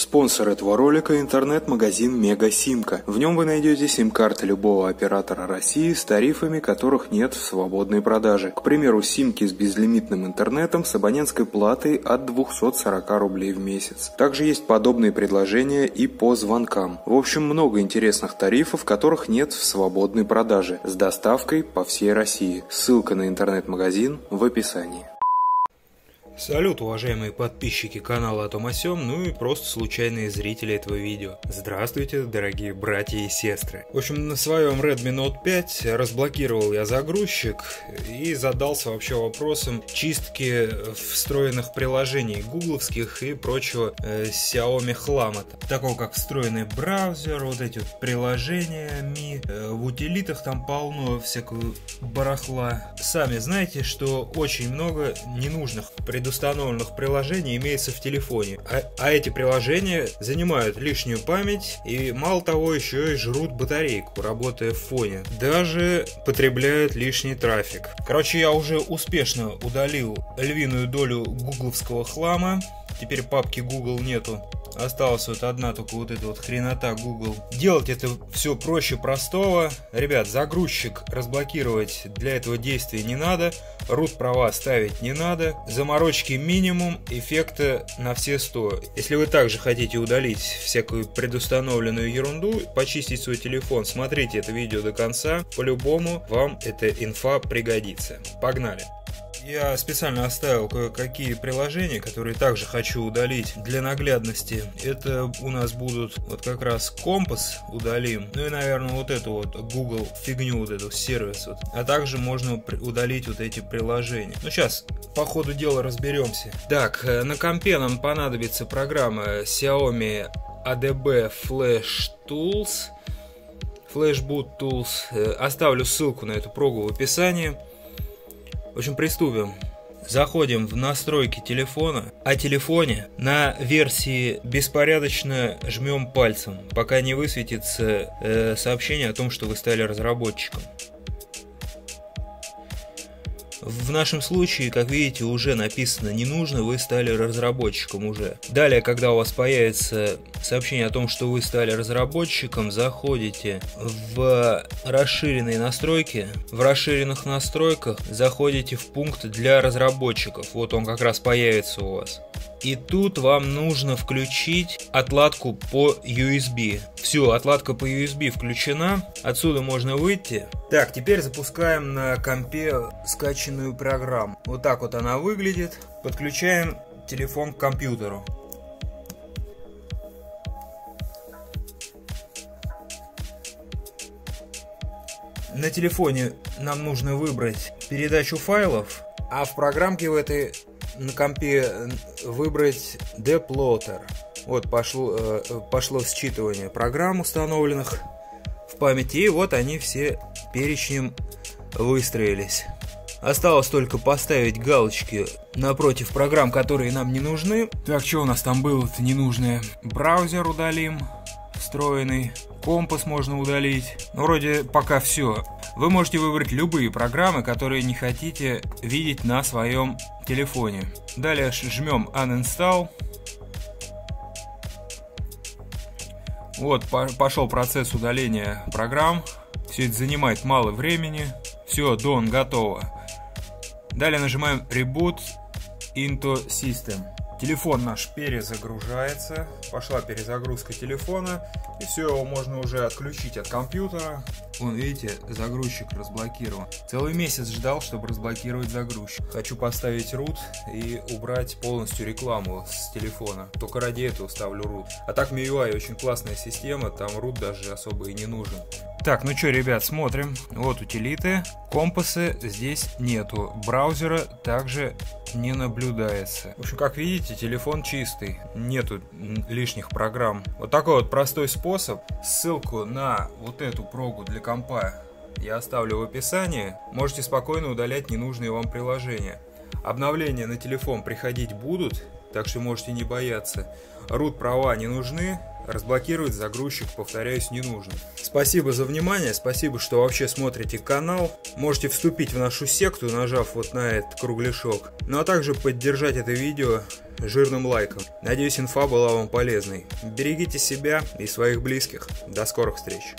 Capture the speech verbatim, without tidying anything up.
Спонсор этого ролика — интернет-магазин Мегасимка. В нем вы найдете сим-карты любого оператора России с тарифами, которых нет в свободной продаже. К примеру, симки с безлимитным интернетом с абонентской платой от двухсот сорока рублей в месяц. Также есть подобные предложения и по звонкам. В общем, много интересных тарифов, которых нет в свободной продаже, с доставкой по всей России. Ссылка на интернет-магазин в описании. Салют, уважаемые подписчики канала о том о сём, ну и просто случайные зрители этого видео. Здравствуйте, дорогие братья и сестры. В общем, на своем Редми Ноут пять разблокировал я загрузчик и задался вообще вопросом чистки встроенных приложений гугловских и прочего э, Xiaomi хлама, такого как встроенный браузер, вот эти вот приложения Ми, э, в утилитах там полно всякого барахла. Сами знаете, что очень много ненужных предусмотренных установленных приложений имеется в телефоне, а, а эти приложения занимают лишнюю память и, мало того, еще и жрут батарейку, работая в фоне, даже потребляют лишний трафик. Короче, я уже успешно удалил львиную долю гугловского хлама, теперь папки Google нету. Осталась вот одна только вот эта вот хренота Google. Делать это все проще простого. Ребят, загрузчик разблокировать для этого действия не надо. рут права ставить не надо. Заморочки минимум, эффекта на все сто. Если вы также хотите удалить всякую предустановленную ерунду, почистить свой телефон, смотрите это видео до конца. По-любому вам эта инфа пригодится. Погнали! Я специально оставил кое-какие приложения, которые также хочу удалить для наглядности. Это у нас будут вот как раз компас удалим, ну и, наверное, вот эту вот Google фигню, вот эту сервис вот. А также можно удалить вот эти приложения. Ну, сейчас по ходу дела разберемся. Так, на компе нам понадобится программа Xiaomi эй ди би Flash Tools, Fastboot Tools. Оставлю ссылку на эту прогу в описании. В общем, приступим. Заходим в настройки телефона. О телефоне на версии беспорядочно жмем пальцем, пока не высветится э, сообщение о том, что вы стали разработчиком. В нашем случае, как видите, уже написано «не нужно», вы стали разработчиком уже. Далее, когда у вас появится сообщение о том, что вы стали разработчиком, заходите в расширенные настройки. В расширенных настройках заходите в пункт «для разработчиков». Вот он как раз появится у вас. И тут вам нужно включить отладку по ю эс би. Все, отладка по ю эс би включена. Отсюда можно выйти. Так, теперь запускаем на компе скачанную программу. Вот так вот она выглядит. Подключаем телефон к компьютеру. На телефоне нам нужно выбрать передачу файлов, а в программке в этой на компе выбрать Deplotter. Вот пошло, пошло считывание программ, установленных в памяти, и вот они все перечнем выстроились. Осталось только поставить галочки напротив программ, которые нам не нужны. Так, что у нас там было-то ненужное? Браузер удалим, встроенный, компас можно удалить. Ну, вроде пока все. Вы можете выбрать любые программы, которые не хотите видеть на своем телефоне. Далее жмем Uninstall. Вот пошел процесс удаления программ. Все это занимает мало времени. Все, done, готово. Далее нажимаем Reboot into System. Телефон наш перезагружается. Пошла перезагрузка телефона. И все, его можно уже отключить от компьютера. Вон, видите, загрузчик разблокирован. Целый месяц ждал, чтобы разблокировать загрузчик. Хочу поставить рут и убрать полностью рекламу с телефона. Только ради этого ставлю рут. А так эм ай ю ай очень классная система, там рут даже особо и не нужен. Так, ну что, ребят, смотрим. Вот утилиты. Компасы здесь нету. Браузера также не наблюдается. В общем, как видите, телефон чистый. Нету лишних программ. Вот такой вот простой способ. Ссылку на вот эту прогу для компа я оставлю в описании. Можете спокойно удалять ненужные вам приложения. Обновления на телефон приходить будут, так что можете не бояться. рут права не нужны. Разблокировать загрузчик, повторяюсь, не нужно. Спасибо за внимание, спасибо, что вообще смотрите канал. Можете вступить в нашу секту, нажав вот на этот кругляшок. Ну а также поддержать это видео жирным лайком. Надеюсь, инфа была вам полезной. Берегите себя и своих близких. До скорых встреч!